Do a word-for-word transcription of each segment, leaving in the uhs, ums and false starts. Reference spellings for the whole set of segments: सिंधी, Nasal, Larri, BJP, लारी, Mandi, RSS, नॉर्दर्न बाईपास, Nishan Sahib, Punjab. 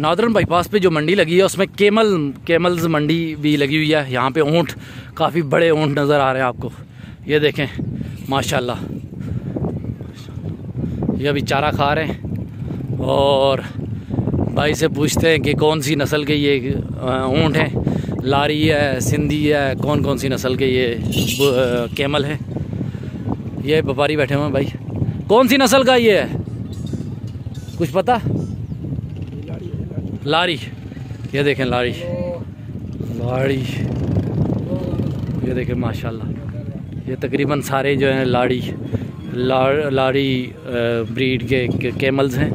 नॉर्दर्न बाईपास पे जो मंडी लगी है उसमें केमल केमल्स मंडी भी लगी हुई है। यहाँ पे ऊँट, काफ़ी बड़े ऊँट नज़र आ रहे हैं आपको, ये देखें माशाल्लाह। ये अभी चारा खा रहे हैं और भाई से पूछते हैं कि कौन सी नस्ल के ये ऊँट हैं, लारी है, सिंधी है, कौन कौन सी नस्ल के ये केमल है। ये व्यापारी बैठे हुए हैं। भाई कौन सी नस्ल का ये है, कुछ पता? लारी, ये देखें लारी लारी ये देखें माशाल्लाह। ये तकरीबन सारे जो हैं लारी लार, लारी ब्रीड के, के कैमल्स हैं।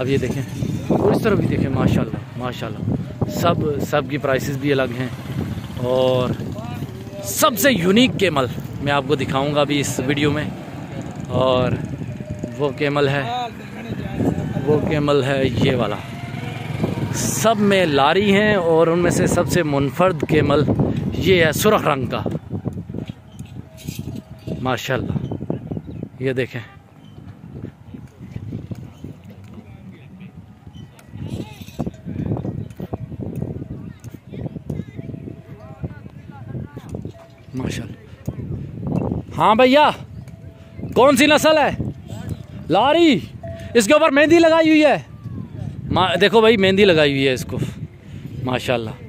अब ये देखें और इस तरफ भी देखें माशाल्लाह माशाल्लाह। सब सब की प्राइसेस भी अलग हैं और सबसे यूनिक कैमल मैं आपको दिखाऊंगा अभी इस वीडियो में। और वो कैमल है, वो कैमल है ये वाला। सब में लारी हैं और उनमें से सबसे मुनफर्द केमल ये है, सुरख रंग का माशाल्लाह। ये देखें माशाल्लाह। हाँ भैया, कौन सी नस्ल है? लारी। इसके ऊपर मेहंदी लगाई हुई है, देखो भाई मेहंदी लगाई हुई है इसको माशाल्लाह।